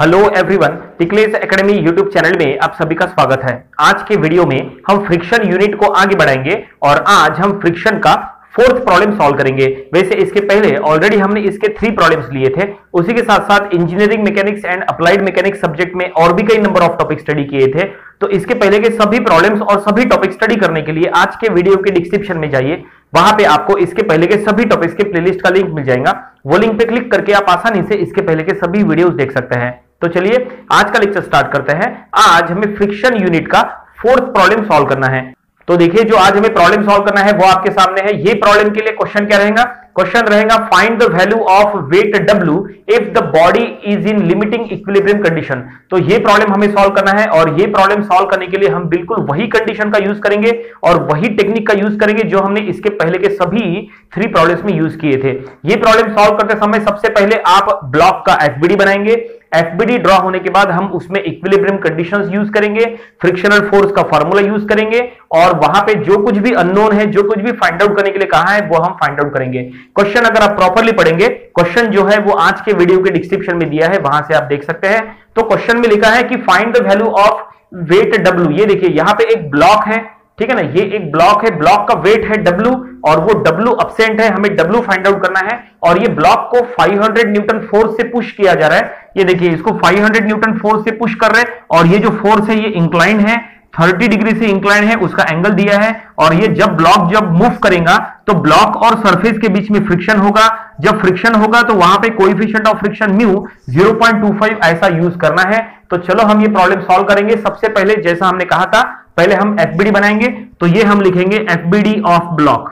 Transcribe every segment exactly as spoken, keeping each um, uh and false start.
Hello everyone, टिकलेस academy YouTube channel में आप सभी का स्वागत है। आज के वीडियो में हम फ्रिक्शन यूनिट को आगे बढ़ाएंगे और आज हम फ्रिक्शन का फोर्थ प्रॉब्लम सॉल्व करेंगे। वैसे इसके पहले ऑलरेडी हमने इसके थ्री प्रॉब्लम्स लिए थे, उसी के साथ साथ engineering mechanics and applied mechanics subject में और भी कई नंबर ऑफ टॉपिक स्टडी किए थे। तो इसके पहले के सभी प्रॉब्लम्स और सभी टॉपिक स्टडी करने के लिए आज के वीडियो के डिस्क्रिप्शन में जाइए, वहां पे आपको इसके पहले के सभी टॉपिक्स के प्लेलिस्ट का लिंक मिल जाएगा। वो लिंक पे क्लिक करके आप आसानी से इसके पहले के सभी वीडियोस देख सकते हैं। तो चलिए आज का लेक्चर स्टार्ट करते हैं। आज हमें फ्रिक्शन यूनिट का फोर्थ प्रॉब्लम सॉल्व करना है। तो देखिए, जो आज हमें प्रॉब्लम सॉल्व करना है वो आपके सामने है। ये प्रॉब्लम के लिए क्वेश्चन क्या रहेगा? क्वेश्चन रहेगा find the value of weight W if the body is in limiting equilibrium condition. तो ये प्रॉब्लम हमें सॉल्व करना है और ये प्रॉब्लम सॉल्व करने के लिए हम बिल्कुल वही कंडीशन का यूज करेंगे और वही टेक्निक का यूज करेंगे जो हमने इसके पहले के सभी थ्री प्रॉब्लम्स में यूज किए थे। ये प्रॉब्लम सॉल्व करते समय सबसे पहले आप ब्लॉक का एफबीडी बनाएंगे। एफबीडी ड्रॉ होने के बाद हम उसमें इक्विलिब्रियम कंडीशंस यूज करेंगे, फ्रिक्शनल फोर्स का फॉर्मूला यूज करेंगे और वहां पे जो कुछ भी अननोन है, जो कुछ भी फाइंड आउट करने के लिए कहा है, वो हम फाइंड आउट करेंगे। क्वेश्चन अगर आप प्रॉपर्ली पढ़ेंगे, क्वेश्चन जो है वो आज के वीडियो के डिस्क्रिप्शन में दिया है, वहां से आप देख सकते हैं। तो क्वेश्चन में लिखा है कि find the value of weight W। ये देखिए, यहां पे एक ब्लॉक है, ठीक है ना, ये एक ब्लॉक है, ब्लॉक का वेट है W और वो W अब्सेंट है, हमें W फाइंड आउट करना है। और ये ब्लॉक को पाँच सौ न्यूटन फोर्स से पुश किया जा रहा है। ये देखिए, इसको पाँच सौ न्यूटन फोर्स से पुश कर रहे हैं और ये जो फोर्स है ये इंक्लाइन है, तीस डिग्री से इंक्लाइन है, उसका एंगल दिया है। और ये जब ब्लॉक जब मूव करेगा तो ब्लॉक और सरफेस के बीच में फ्रिक्शन होगा। जब फ्रिक्शन होगा तो वहां पे coefficient of friction mu zero point two five ऐसा यूज करना है। तो चलो हम ये प्रॉब्लम सॉल्व करेंगे। सबसे पहले जैसा हमने कहा था, पहले हम एफबीडी बनाएंगे। तो ये हम लिखेंगे FBD of block,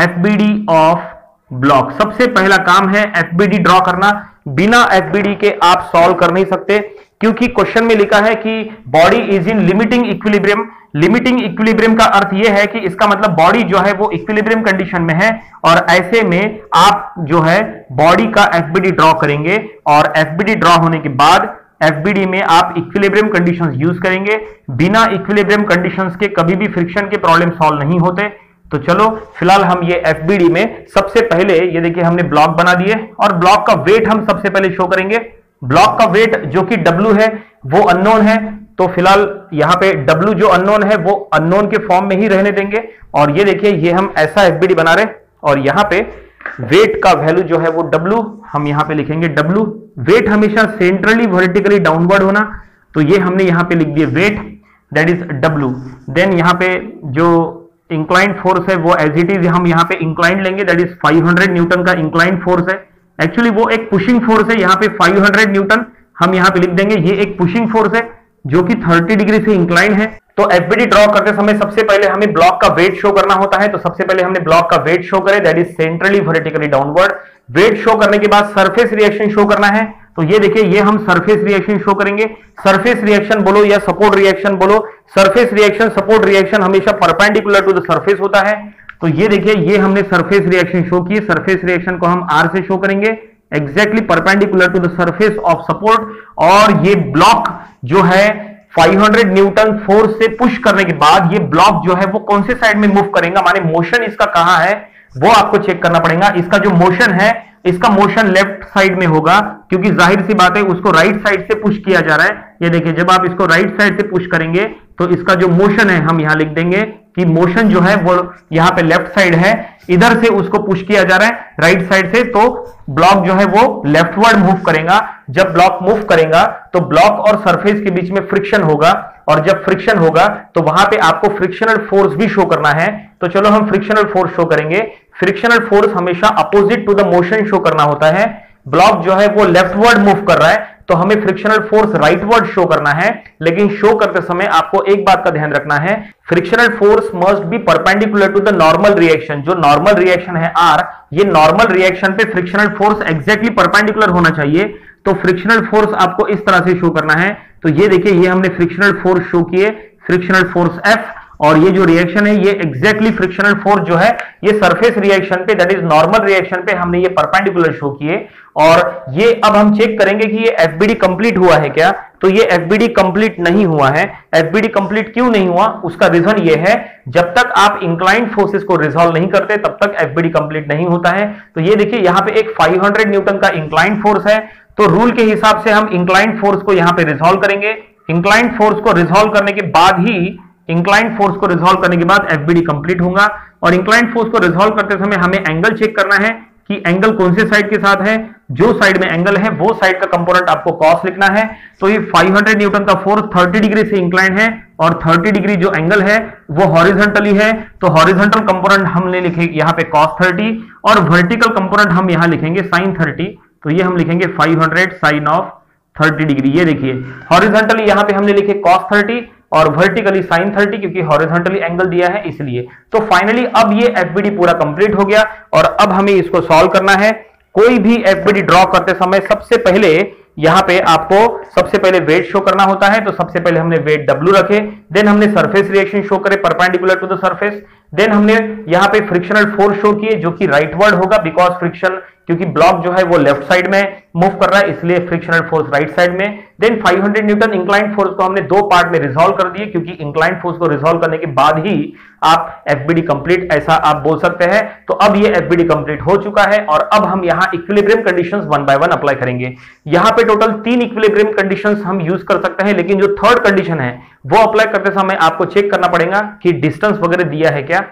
FBD of block. सबसे पहला काम है एफबीडी ड्रॉ करना। बिना एफबीडी के आप सॉल्व कर नहीं सकते, क्योंकि क्वेश्चन में लिखा है कि body is in limiting equilibrium. Limiting equilibrium का अर्थ यह है कि इसका मतलब बॉडी जो है वो इक्विलिब्रियम कंडीशन में है और ऐसे में आप जो है बॉडी का एफबीडी ड्रॉ करेंगे और एफबीडी ड्रॉ होने के बाद एफबीडी में आप इक्विलिब्रियम कंडीशंस यूज करेंगे। बिना इक्विलिब्रियम कंडीशंस के कभी भी फ्रिक्शन के प्रॉब्लम सॉल्व नहीं होते। तो चलो फिलहाल हम ये एफबीडी में सबसे पहले, ये देखिए, हमने ब्लॉक बना दिए और ब्लॉक का वेट हम सबसे पहले शो करेंगे। ब्लॉक का वेट जो कि W है वो अननोन है, तो फिलहाल यहाँ पे W जो अननोन है वो अननोन के फॉर्म में ही रहने देंगे। और ये देखिए, ये हम ऐसा एफबीडी बना रहे और यहाँ पे वेट का वैल्यू जो है वो W हम यहाँ पे लिखेंगे W। वेट हमेशा सेंट्रली वर्टिकली डाउनवर्ड होना, तो ये हमने यहाँ पे लिख दिए weight, that is W। Then यहाँ पे जो इंक्लाइंड फोर्स है वो एज इट इज हम यहाँ पे इंक्लाइंड लेंगे, दैट इज पाँच सौ न्यूटन का इंक्लाइंड फोर्स है। एक्चुअली वो एक पुशिंग फोर्स है, यहाँ पे पाँच सौ न्यूटन हम यहाँ पे लिख देंगे। ये एक पुशिंग फोर्स है जो कि तीस डिग्री से इंक्लाइन है। तो एफबीडी ड्रॉ करते समय सबसे पहले हमें ब्लॉक का वेट शो करना होता है। तो सबसे पहले हमने ब्लॉक का वेट शो करे, that is centrally vertically downward. Weight show करने के बाद सरफेस रिएक्शन शो करना है। तो ये देखिए, ये हम सरफेस रिएक्शन शो करेंगे। सरफेस रिएक्शन बोलो या सपोर्ट रिएक्शन बोलो, सरफेस रिएक्शन सपोर्ट रिएक्शन हमेशा परपेंडिकुलर टू द सरफेस होता है। तो ये देखिए, ये हमने सरफेस रिएक्शन शो किए। सरफेस रिएक्शन को हम R से शो करेंगे, exactly perpendicular to the surface of support. और ये ब्लॉक जो है पाँच सौ न्यूटन फोर्स से पुश करने के बाद ये ब्लॉक जो है वो कौन से साइड में मूव करेगा, माने मोशन इसका कहां है वो आपको चेक करना पड़ेगा। इसका जो मोशन है, इसका मोशन लेफ्ट साइड में होगा, क्योंकि जाहिर सी बात है उसको राइट साइड से पुश किया जा रहा है। ये देखिए, जब आप इसको राइट साइड से पुश करेंगे तो इसका जो मोशन है हम यहां लिख देंगे कि मोशन जो है वो यहाँ पे लेफ्ट साइड है, इधर से उसको पुश किया जा रहा है राइट साइड से। तो ब्लॉक जो है वो लेफ्टवर्ड मूव करेगा। जब ब्लॉक मूव करेगा तो ब्लॉक और सरफेस के बीच में फ्रिक्शन होगा और जब फ्रिक्शन होगा तो वहां पे आपको फ्रिक्शनल फोर्स भी शो करना है। तो चलो हम फ्रिक्शनल फोर्स शो करेंगे। फ्रिक्शनल फोर्स हमेशा opposite to the motion show करना होता है। ब्लॉक जो है वो लेफ्टवर्ड मूव कर रहा है तो हमें फ्रिक्शनल फोर्स राइटवर्ड शो करना है। लेकिन शो करते समय आपको एक बात का ध्यान रखना है, frictional force must be perpendicular to the normal reaction. जो नॉर्मल रिएक्शन है R, ये नॉर्मल रिएक्शन पे फ्रिक्शनल फोर्स एग्जैक्टली परपेंडिकुलर होना चाहिए। तो फ्रिक्शनल फोर्स आपको इस तरह से शो करना है। तो ये देखिए, ये हमने फ्रिक्शनल फोर्स शो किए, फ्रिक्शनल फोर्स F। और ये जो रिएक्शन है ये एग्जैक्टली फ्रिक्शनल फोर्स जो है ये सरफेस रिएक्शन पे, दैट इज नॉर्मल रिएक्शन पे हमने ये परपेंडिकुलर शो किए। और ये अब हम चेक करेंगे कि ये एफबीडी कंप्लीट हुआ है क्या। तो ये एफबीडी कंप्लीट नहीं हुआ है। एफबीडी कंप्लीट क्यों नहीं हुआ, उसका रीजन ये है, जब तक आप इंक्लाइंड फोर्सेस को रिजॉल्व नहीं करते तब तक एफबीडी कंप्लीट नहीं होता है। तो ये देखिए, यहाँ पे एक पाँच सौ न्यूटन का इंक्लाइंड फोर्स है, तो रूल के हिसाब से हम इंक्लाइंड फोर्स को यहां पे रिजॉल्व करेंगे। इंक्लाइंड फोर्स को रिजॉल्व करने के बाद ही इंक्लाइंड फोर्स को रिजॉल्व करने के बाद एफबीडी कंप्लीट होगा। और इंक्लाइंड फोर्स को रिजॉल्व करते समय हमें एंगल चेक करना है कि एंगल कौन से साइड के साथ है, जो साइड में एंगल है वो साइड का कंपोनेंट आपको कॉस लिखना है। तो ये पाँच सौ न्यूटन का फोर्स तीस डिग्री से इंक्लाइन है और तीस डिग्री जो एंगल है वो हॉरिजॉन्टली है, तो हॉरिजॉन्टल कंपोनेंट हमने लिखे यहाँ पे कॉस तीस और वर्टिकल कंपोनेंट हम यहाँ लिखेंगे साइन तीस। तो ये हम लिखेंगे पाँच सौ साइन ऑफ तीस डिग्री। ये देखिए हॉरिजॉन्टली यहाँ पे हमने लिखे कॉस तीस और वर्टिकली साइन तीस, क्योंकि हॉरिजॉन्टली एंगल दिया है इसलिए। तो फाइनली अब ये एफबीडी पूरा कंप्लीट हो गया और अब हमें इसको सॉल्व करना है। कोई भी एफबीडी ड्रॉ करते समय सबसे पहले यहाँ पे आपको सबसे पहले वेट शो करना होता है। तो सबसे पहले हमने वेट डब्ल्यू रखे, देन हमने सरफेस रिएक्शन शो करे perpendicular to the surface, then हमने यहाँ पे फ्रिक्शनल फोर्स शो किए जो कि राइटवर्ड होगा बिकॉज फ्रिक्शन, क्योंकि ब्लॉक जो है वो लेफ्ट साइड में मूव कर रहा है इसलिए फ्रिक्शनल फोर्स राइट साइड में। देन पाँच सौ न्यूटन इंक्लाइंड फोर्स को हमने दो पार्ट में रिजॉल्व कर दिए, क्योंकि इंक्लाइंड फोर्स को रिजॉल्व करने के बाद ही आप एफबीडी कंप्लीट ऐसा आप बोल सकते हैं। तो अब ये एफबीडी कंप्लीट हो चुका है और अब हम यहाँ equilibrium conditions one by one apply करेंगे। यहाँ पे टोटल तीन इक्विलिब्रियम कंडीशंस हम यूज कर सकते हैं, लेकिन जो थर्ड कंडीशन है वो अप्लाई करते समय आपको चेक करना पड़ेगा कि डिस्टेंस वगैरह दिया है क्या।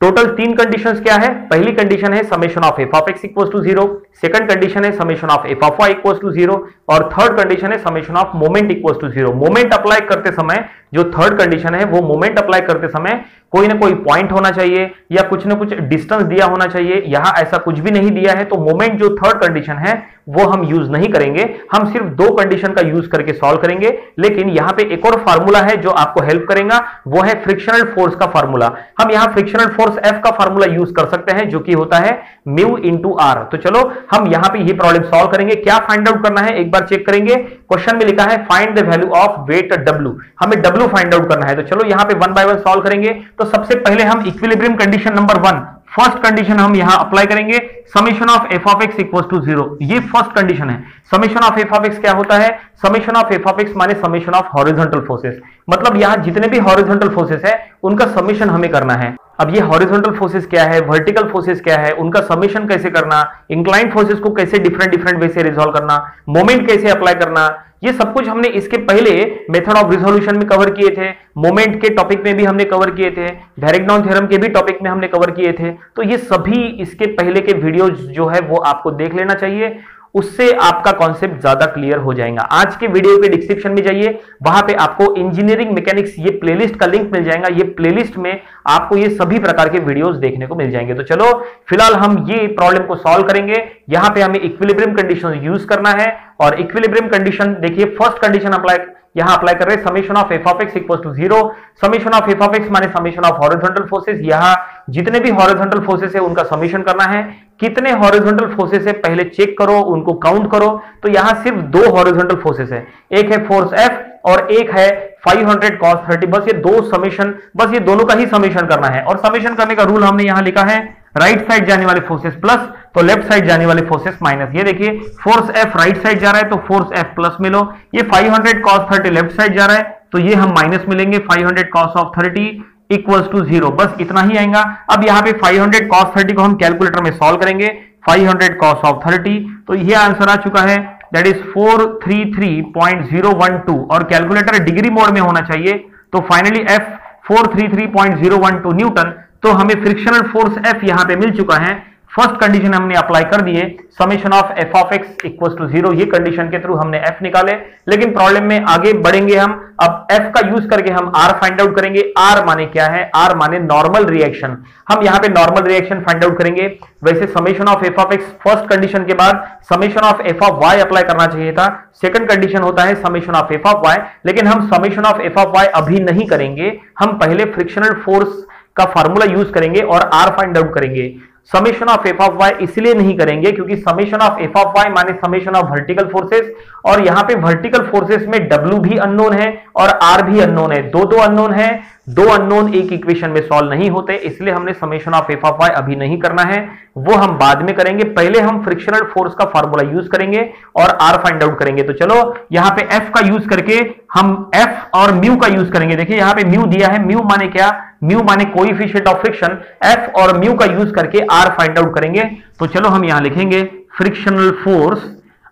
टोटल तीन कंडीशंस क्या है? पहली कंडीशन है summation of F of X equal to zero, second condition है summation of F of Y equal to zero और थर्ड कंडीशन है summation of moment equal to zero. Moment apply करते समय जो थर्ड कंडीशन है वो moment apply करते समय कोई ना कोई पॉइंट होना चाहिए या कुछ ना कुछ डिस्टेंस दिया होना चाहिए, यहाँ ऐसा कुछ भी नहीं दिया है। तो मोमेंट जो थर्ड कंडीशन है वो हम यूज नहीं करेंगे, हम सिर्फ दो कंडीशन का यूज करके सॉल्व करेंगे। लेकिन यहाँ पे एक और फार्मूला है जो आपको हेल्प करेगा, वो है फ्रिक्शनल फोर्स का फार्मूला। हम यहाँ फ्रिक्शनल फोर्स एफ का फार्मूला यूज कर सकते हैं जो कि होता है म्यू इंटू आर। तो चलो हम यहाँ पे ये प्रॉब्लम सॉल्व करेंगे। क्या फाइंड आउट करना है एक बार चेक करेंगे। क्वेश्चन में लिखा है find the value of weight W, हमें डब्ल्यू फाइंड आउट करना है। तो चलो यहाँ पे वन बाय वन सॉल्व करेंगे। तो सबसे पहले हम equilibrium condition number one, first condition हम यहां अप्लाई करेंगे, summation of F of X equal to zero. ये फर्स्ट कंडीशन है। Summation of F of X क्या होता है? Summation of F of X माने समेशन ऑफ हॉरिजॉन्टल फोर्सेस, मतलब यहां जितने भी हॉरिजॉन्टल फोर्सेस है उनका समेशन हमें करना है। अब ये हॉरिजॉन्टल फोर्सेस क्या है, वर्टिकल फोर्सेस क्या है, उनका समेशन कैसे करना, इंक्लाइंड फोर्सेस को कैसे डिफरेंट डिफरेंट वे से रिजॉल्व करना, मोमेंट कैसे अप्लाई करना, ये सब कुछ हमने इसके पहले मेथड ऑफ रिजोल्यूशन में कवर किए थे, मोमेंट के टॉपिक में भी हमने कवर किए थे, डायरेक्टनॉन थ्योरम के भी टॉपिक में हमने कवर किए थे। तो ये सभी इसके पहले के वीडियोज जो है वो आपको देख लेना चाहिए, उससे आपका कॉन्सेप्ट ज्यादा क्लियर हो जाएगा। आज के वीडियो के डिस्क्रिप्शन में जाइए, वहां पे आपको इंजीनियरिंग मैकेनिक्स ये प्लेलिस्ट का लिंक मिल जाएगा। ये प्लेलिस्ट में आपको ये सभी प्रकार के वीडियोस देखने को मिल जाएंगे। तो चलो फिलहाल हम ये प्रॉब्लम को सॉल्व करेंगे। यहाँ पे हमें इक्विलिब्रियम कंडीशन यूज करना है और इक्विलिब्रियम कंडीशन देखिए, फर्स्ट कंडीशन अप्लाई यहां अप्लाई कर रहे हैं summation of F of X equal to zero. Summation of F of X माने समेशन ऑफ हॉरिजॉन्टल फोर्सेस, यहां जितने भी हॉरिजॉन्टल फोर्सेस है उनका समेशन करना है। कितने हॉरिजॉन्टल फोर्सेस है पहले चेक करो, उनको काउंट करो। तो यहां सिर्फ दो हॉरिजॉन्टल फोर्सेस है, एक है फोर्स एफ और एक है पाँच सौ cos तीस। बस ये दो समेशन, बस ये दोनों का ही समेशन करना है। और समेशन करने का रूल हमने यहां लिखा है, राइट साइड जाने वाले फोर्सेस प्लस तो लेफ्ट साइड जाने वाले फोर्सेस माइनस। ये देखिए फोर्स एफ राइट साइड जा रहा है तो फोर्स एफ प्लस में लो, ये पाँच सौ cos तीस लेफ्ट साइड जा रहा है तो ये हम माइनस में लेंगे, पाँच सौ cos ऑफ तीस इक्वल्स टू जीरो। बस इतना ही आएगा। अब यहाँ पे पाँच सौ cos तीस को हम कैलकुलेटर में सॉल्व करेंगे, पाँच सौ cos ऑफ तीस, तो ये आंसर आ चुका है that is four three three point zero one two और कैलकुलेटर डिग्री मोड में होना चाहिए। तो finally F four three three point zero one two newton. तो हमें फ्रिक्शनल फोर्स एफ यहाँ पे मिल चुका है। फर्स्ट कंडीशन हमने अप्लाई कर दिए, summation of F of X equal to zero, ये कंडीशन के थ्रू हमने एफ निकाले। लेकिन प्रॉब्लम में आगे बढ़ेंगे हम, अब एफ का यूज करके हम आर फाइंड आउट करेंगे। आर माने क्या है? आर माने नॉर्मल रिएक्शन। हम यहाँ पे नॉर्मल रिएक्शन फाइंड आउट करेंगे। वैसे summation of F of X first condition के बाद summation of F of Y apply करना चाहिए था। सेकंड कंडीशन होता है summation of F of Y, लेकिन हम summation of F of Y अभी नहीं करेंगे, हम पहले फ्रिक्शनल फोर्स का फार्मूला यूज करेंगे और आर फाइंड आउट करेंगे। Summation of F of Y इसलिए नहीं करेंगे क्योंकि summation of F of Y माने समेशन ऑफ वर्टिकल फोर्सेस, और यहाँ पे वर्टिकल फोर्सेस में डब्ल्यू भी अननोन है और आर भी अननोन है, दो दो अननोन है, दो अननोन एक इक्वेशन में सॉल्व नहीं होते, इसलिए हमने summation of F of Y अभी नहीं करना है, वो हम बाद में करेंगे। पहले हम फ्रिक्शनल फोर्स का फार्मूला यूज करेंगे और आर फाइंड आउट करेंगे। तो चलो यहाँ पे एफ का यूज करके हम एफ और म्यू का यूज करेंगे। देखिए यहाँ पे म्यू दिया है, म्यू माने क्या? म्यू माने कोएफिशिएंट ऑफ फ्रिक्शन। एफ और म्यू का यूज करके आर फाइंड आउट करेंगे। तो चलो हम यहां लिखेंगे frictional force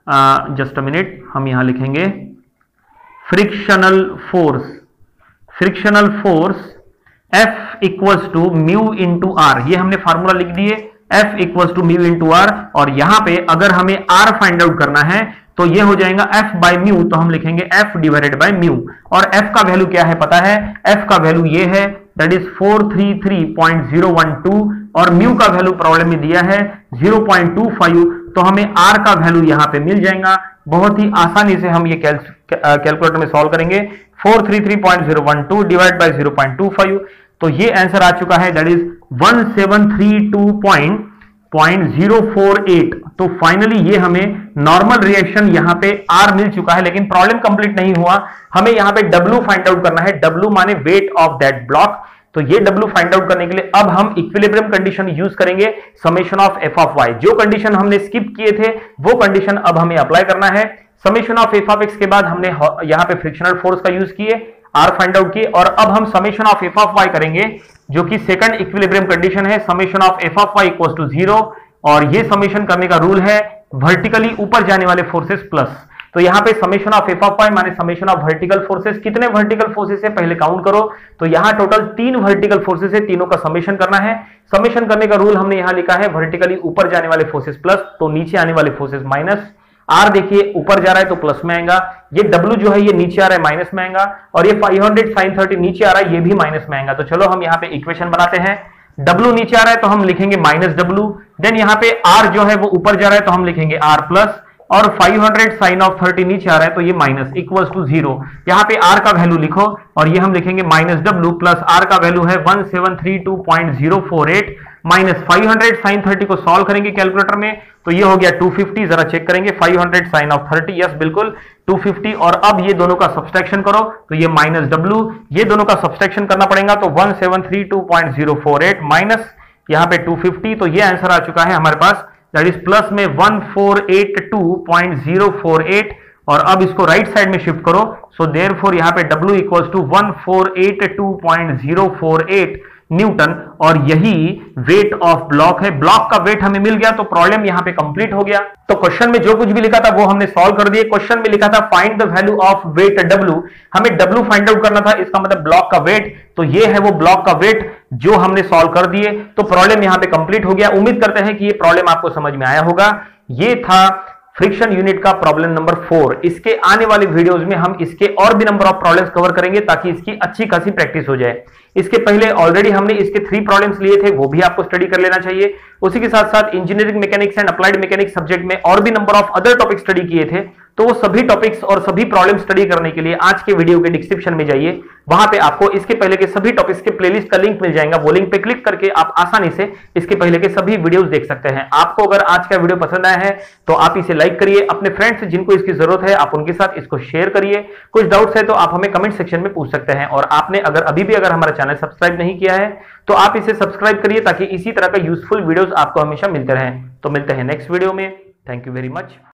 just a minute, हम यहां लिखेंगे frictional force. Frictional force F equals to mu into R, ये हमने फार्मूला लिख दिए F equals to mu into R. और यहां पे अगर हमें R फाइंड आउट करना है तो ये हो जाएगा F बाय म्यू, तो हम लिखेंगे F डिवाइडेड बाय म्यू। और F का वैल्यू क्या है पता है, F का वैल्यू ये है that is four three three point zero one two, और म्यू का वैल्यू प्रॉब्लम में दिया है जीरो पॉइंट टू फाइव, तो हमें R का वैल्यू यहां पे मिल जाएगा। बहुत ही आसानी से हम ये कैलकुलेटर में सॉल्व करेंगे, four three three point zero one two divide by zero point two five, तो ये आंसर आ चुका है that is one seven three two point zero four eight. तो फाइनली ये हमें नॉर्मल रिएक्शन यहाँ पे R मिल चुका है, लेकिन प्रॉब्लम कंप्लीट नहीं हुआ। हमें यहाँ पे W फाइंड आउट करना है, W माने वेट ऑफ दैट ब्लॉक। तो ये W फाइंड आउट करने के लिए अब हम इक्विलिब्रियम कंडीशन यूज करेंगे, summation of F of Y. जो कंडीशन हमने स्किप किए थे वो कंडीशन अब हमें अप्लाई करना है। Summation of F of X के बाद हमने यहाँ पे फ्रिक्शनल फोर्स का यूज किए, R फाइंड आउट किए, और अब हम summation of F of Y करेंगे जो कि सेकंड इक्विलिब्रियम कंडीशन है। Summation of F of Y equals to zero, और ये समेशन करने का रूल है वर्टिकली ऊपर जाने वाले फोर्सेस प्लस। तो यहाँ पे summation of F of Y माने समेशन ऑफ वर्टिकल फोर्सेस, कितने वर्टिकल फोर्सेस है पहले काउंट करो। तो यहाँ टोटल तीन वर्टिकल फोर्सेस है, तीनों का समेशन करना है। समेशन करने का रूल हमने यहाँ लिखा है वर्टिकली ऊपर जाने वाले फोर्सेस प्लस, तो नीचे आने वाले फोर्सेस माइनस। R देखिए ऊपर जा रहा है तो प्लस में आएगा, ये W जो है ये नीचे आ रहा है माइनस में आएगा, और ये फाइव हंड्रेड साइन थर्टी नीचे आ रहा है ये भी माइनस में आएगा। तो चलो हम यहाँ पे इक्वेशन बनाते हैं, W नीचे आ रहा है तो हम लिखेंगे माइनस W, देन यहाँ पे R जो है वो ऊपर जा रहा है तो हम लिखेंगे R प्लस, और five hundred sine of thirty नीचे आ रहा है तो ये माइनस इक्वल्स टू जीरो। यहाँ पे R का वैल्यू लिखो और ये हम लिखेंगे माइनस W प्लस R का वैल्यू है one seven three two point zero four eight minus five hundred sine thirty को सॉल्व करेंगे कैलकुलेटर में, तो ये हो गया टू फिफ्टी। जरा चेक करेंगे five hundred sine of thirty, yes बिल्कुल टू फिफ्टी। और अब ये दोनों का सब्सट्रैक्शन करो तो ये माइनस W, ये दोनों का सब्सट्रैक्शन करना पड़ेगा तो one seven three two point zero four eight minus यहाँ पे टू फिफ्टी, तो ये आंसर आ चुका है हमारे पास दैट इज प्लस में one four eight two point zero four eight. और अब इसको राइट right साइड में शिफ्ट करो, सो देयर फोर यहाँ पे W equals to one four eight two point zero four eight newton, और यही वेट ऑफ ब्लॉक है। ब्लॉक का वेट हमें मिल गया तो प्रॉब्लम यहाँ पे कंप्लीट हो गया। तो क्वेश्चन में जो कुछ भी लिखा था वो हमने सॉल्व कर दिए। क्वेश्चन में लिखा था find the value of weight W, हमें W फाइंड आउट करना था, इसका मतलब ब्लॉक का वेट। तो ये है वो ब्लॉक का वेट जो हमने सॉल्व कर दिए, तो प्रॉब्लम यहाँ पे कंप्लीट हो गया। उम्मीद करते हैं कि ये प्रॉब्लम आपको समझ में आया होगा। ये था फ्रिक्शन यूनिट का प्रॉब्लम नंबर फोर। इसके आने वाले वीडियोस में हम इसके और भी नंबर ऑफ प्रॉब्लम्स कवर करेंगे ताकि इसकी अच्छी खासी प्रैक्टिस हो जाए। इसके पहले ऑलरेडी हमने इसके थ्री प्रॉब्लम्स लिए थे, वो भी आपको स्टडी कर लेना चाहिए। उसी के साथ साथ engineering mechanics and applied mechanics subject में और भी number of other topic study किए थे, तो वो सभी टॉपिक्स और सभी प्रॉब्लम स्टडी करने के लिए आज के वीडियो के डिस्क्रिप्शन में जाइए, वहां पे आपको इसके पहले के सभी टॉपिक्स के प्लेलिस्ट का लिंक मिल जाएगा। वो लिंक पे क्लिक करके आप आसानी से इसके पहले के सभी वीडियोस देख सकते हैं। आपको अगर आज का वीडियो पसंद आया है तो आप इसे लाइक करिए, अपने फ्रेंड्स जिनको इसकी जरूरत है आप उनके साथ इसको शेयर करिए। कुछ डाउट्स है तो आप हमें कमेंट सेक्शन में पूछ सकते हैं, और आपने अगर अभी भी अगर हमारा चैनल सब्सक्राइब नहीं किया है तो आप इसे सब्सक्राइब करिए ताकि इसी तरह का यूजफुल वीडियोज आपको हमेशा मिलते रहे। तो मिलते हैं नेक्स्ट वीडियो में, थैंक यू वेरी मच।